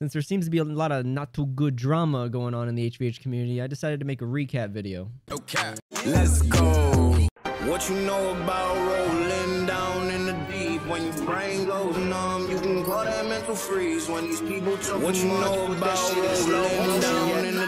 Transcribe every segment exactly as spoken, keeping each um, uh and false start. Since there seems to be a lot of not too good drama going on in the H V H community, I decided to make a recap video. Okay, let's go. What you know about rolling down in the deep? When your brain goes numb, you can call that mental freeze. When these people talk, what you know about rolling down in the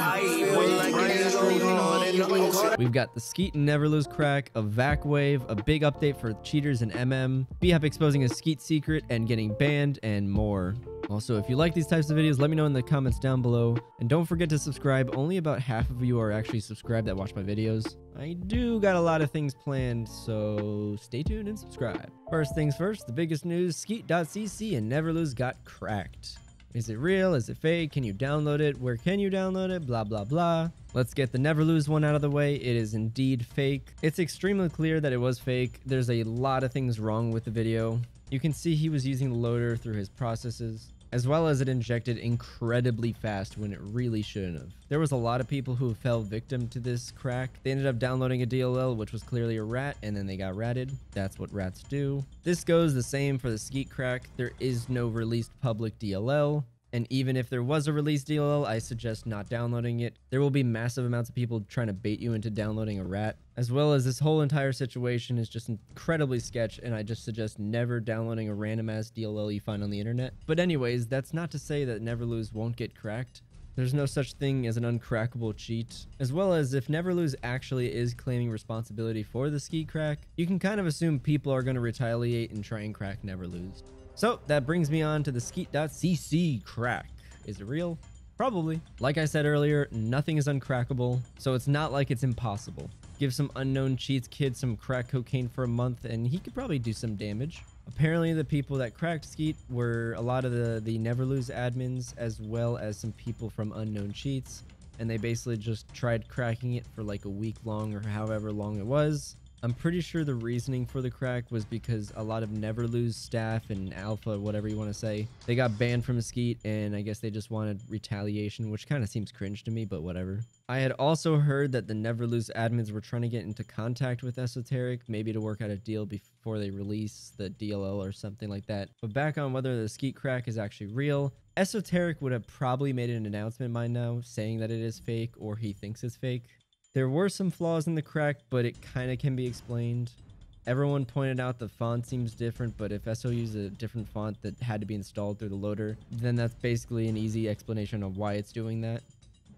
deep? We've got the Skeet and Neverlose crack, a V A C wave, a big update for cheaters and M M, Bhop exposing a Skeet secret and getting banned, and more. Also, if you like these types of videos, let me know in the comments down below. And don't forget to subscribe. Only about half of you are actually subscribed that watch my videos. I do got a lot of things planned, so stay tuned and subscribe. First things first, the biggest news, Skeet dot c c and Neverlose got cracked. Is it real? Is it fake? Can you download it? Where can you download it? Blah, blah, blah. Let's get the Neverlose one out of the way. It is indeed fake. It's extremely clear that it was fake. There's a lot of things wrong with the video. You can see he was using the loader through his processes, as well as it injected incredibly fast when it really shouldn't have. There was a lot of people who fell victim to this crack. They ended up downloading a D L L, which was clearly a rat, and then they got ratted. That's what rats do. This goes the same for the Skeet crack. There is no released public D L L. And even if there was a released D L L, I suggest not downloading it. There will be massive amounts of people trying to bait you into downloading a rat, as well as this whole entire situation is just incredibly sketch, and I just suggest never downloading a random-ass D L L you find on the internet. But anyways, that's not to say that Neverlose won't get cracked. There's no such thing as an uncrackable cheat, as well as if Neverlose actually is claiming responsibility for the Skeet crack, you can kind of assume people are going to retaliate and try and crack Neverlose. So that brings me on to the Skeet dot c c crack. Is it real? Probably. Like I said earlier, nothing is uncrackable, so it's not like it's impossible. Give some Unknown Cheats kid some crack cocaine for a month and he could probably do some damage. Apparently the people that cracked Skeet were a lot of the, the Neverlose admins, as well as some people from Unknown Cheats, and they basically just tried cracking it for like a week long or however long it was. I'm pretty sure the reasoning for the crack was because a lot of Neverlose staff and Alpha, whatever you want to say, they got banned from Skeet, and I guess they just wanted retaliation, which kind of seems cringe to me, but whatever. I had also heard that the Neverlose admins were trying to get into contact with Esoteric, maybe to work out a deal before they release the D L L or something like that. But back on whether the Skeet crack is actually real, Esoteric would have probably made an announcement by now saying that it is fake, or he thinks it's fake. There were some flaws in the crack, but it kind of can be explained. Everyone pointed out the font seems different, but if S O used a different font that had to be installed through the loader, then that's basically an easy explanation of why it's doing that.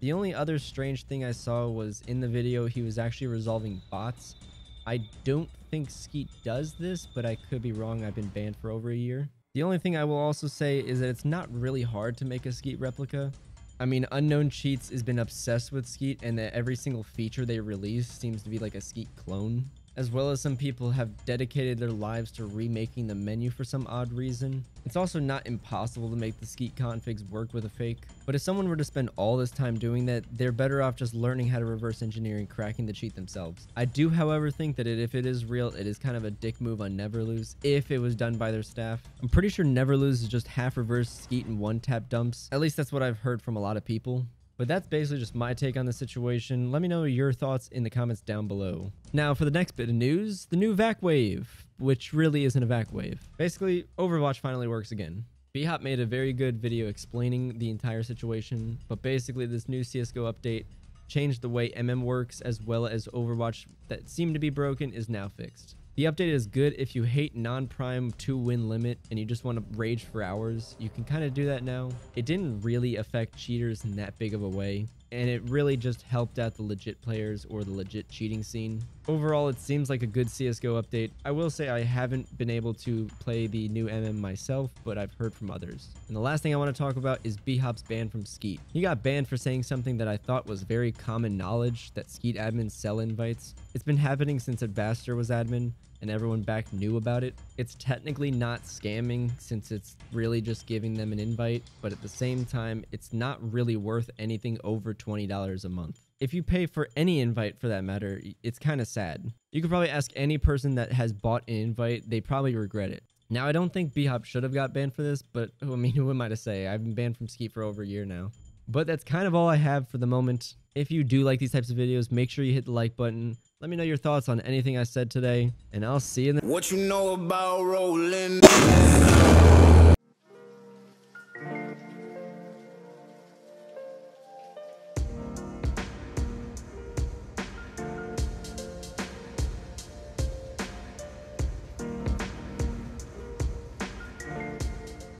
The only other strange thing I saw was in the video, he was actually resolving bots. I don't think Skeet does this, but I could be wrong. I've been banned for over a year. The only thing I will also say is that it's not really hard to make a Skeet replica. I mean, Unknown Cheats has been obsessed with Skeet, and that every single feature they release seems to be like a Skeet clone. As well as some people have dedicated their lives to remaking the menu for some odd reason. It's also not impossible to make the Skeet configs work with a fake, but if someone were to spend all this time doing that, they're better off just learning how to reverse engineer and cracking the cheat themselves. I do, however, think that it, if it is real, it is kind of a dick move on Neverlose if it was done by their staff. I'm pretty sure Neverlose is just half reverse Skeet and one tap dumps. At least that's what I've heard from a lot of people. But that's basically just my take on the situation. Let me know your thoughts in the comments down below. Now for the next bit of news, the new V A C wave, which really isn't a V A C wave. Basically, Overwatch finally works again. Bhop made a very good video explaining the entire situation, but basically this new C S G O update changed the way M M works, as well as Overwatch that seemed to be broken is now fixed. The update is good if you hate non-prime two-win limit and you just want to rage for hours. You can kind of do that now. It didn't really affect cheaters in that big of a way, and it really just helped out the legit players or the legit cheating scene. Overall, it seems like a good C S G O update. I will say I haven't been able to play the new M M myself, but I've heard from others. And the last thing I want to talk about is Bhop's ban from Skeet. He got banned for saying something that I thought was very common knowledge, that Skeet admins sell invites. It's been happening since Ambassador was admin, and everyone back knew about it. It's technically not scamming since it's really just giving them an invite, but at the same time, it's not really worth anything over twenty dollars a month. If you pay for any invite for that matter, it's kind of sad. You could probably ask any person that has bought an invite, they probably regret it. Now, I don't think Bhop should have got banned for this, but I mean, who am I to say? I've been banned from Skeet for over a year now. But that's kind of all I have for the moment. If you do like these types of videos, make sure you hit the like button. Let me know your thoughts on anything I said today, and I'll see you in the- What you know about rolling?